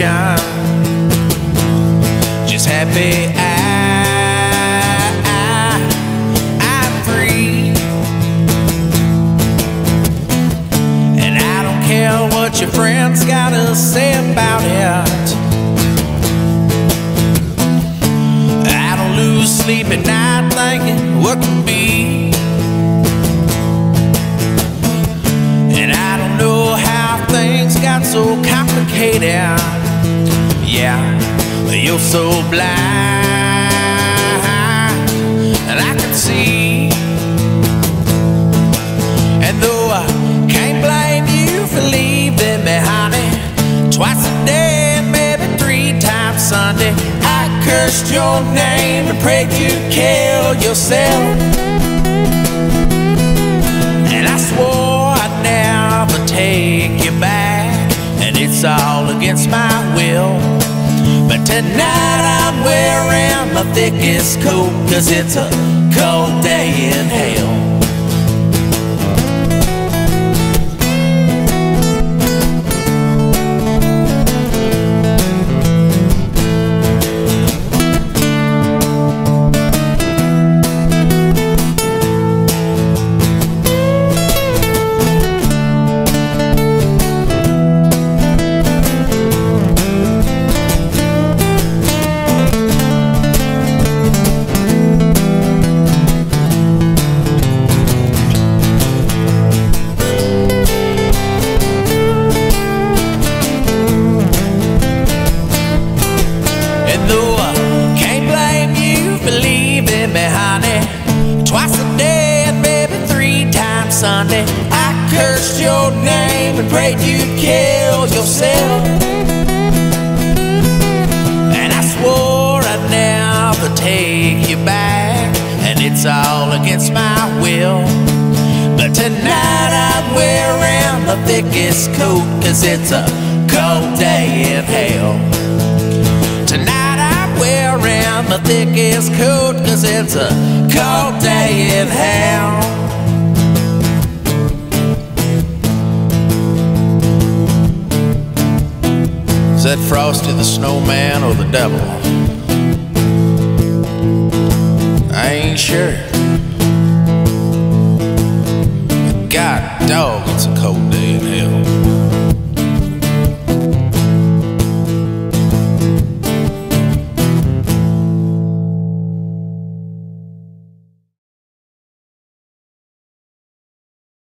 moonshine, just happy I'm free. And I don't care what your friends gotta say about it. I don't lose sleep at night thinking what can be. And I don't know how things got so complicated. Yeah, you're so blind, and I can see. And though I can't blame you for leaving me, honey, twice a day, maybe 3 times Sunday, I cursed your name and prayed you kill yourself. It's all against my will, but tonight I'm wearing my thickest coat, 'cause it's a cold day in hell. Sunday, I cursed your name and prayed you'd kill yourself. And I swore I'd never take you back, and it's all against my will. But tonight I'm wearing the thickest coat, 'cause it's a cold day in hell. Tonight I'm wearing the thickest coat, 'cause it's a cold day in hell. Is that Frosty the Snowman or the devil? I ain't sure. God dog, it's a cold day.